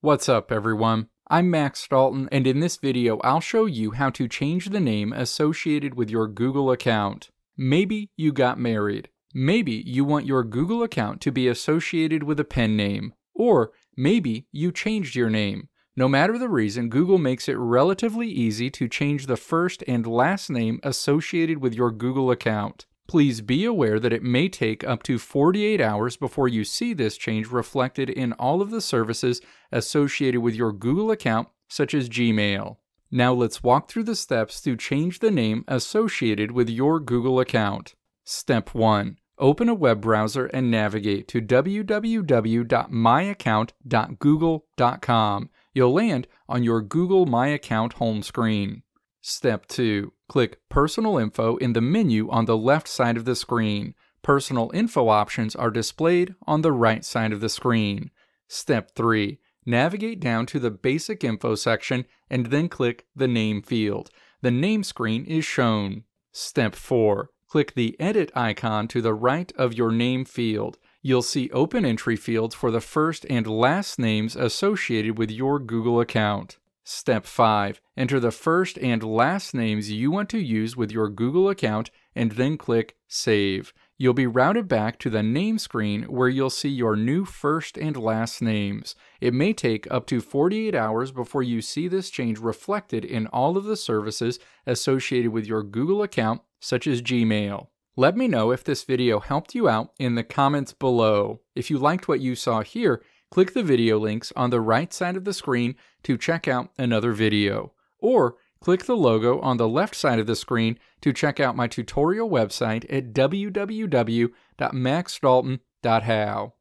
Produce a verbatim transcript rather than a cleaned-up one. What's up everyone, I'm Max Dalton, and in this video I'll show you how to change the name associated with your Google account. Maybe you got married. Maybe you want your Google account to be associated with a pen name. Or maybe you changed your name. No matter the reason, Google makes it relatively easy to change the first and last name associated with your Google account. Please be aware that it may take up to forty-eight hours before you see this change reflected in all of the services associated with your Google account, such as Gmail. Now let's walk through the steps to change the name associated with your Google account. Step one. Open a web browser and navigate to w w w dot my account dot google dot com. You'll land on your Google My Account home screen. Step two. Click Personal Info in the menu on the left side of the screen. Personal info options are displayed on the right side of the screen. Step three. Navigate down to the Basic Info section and then click the Name field. The name screen is shown. Step four. Click the Edit icon to the right of your name field. You'll see open entry fields for the first and last names associated with your Google account. Step five. Enter the first and last names you want to use with your Google account and then click Save. You'll be routed back to the name screen where you'll see your new first and last names. It may take up to forty-eight hours before you see this change reflected in all of the services associated with your Google account, such as Gmail. Let me know if this video helped you out in the comments below. If you liked what you saw here, click the video links on the right side of the screen to check out another video. Or click the logo on the left side of the screen to check out my tutorial website at w w w dot max dalton dot how.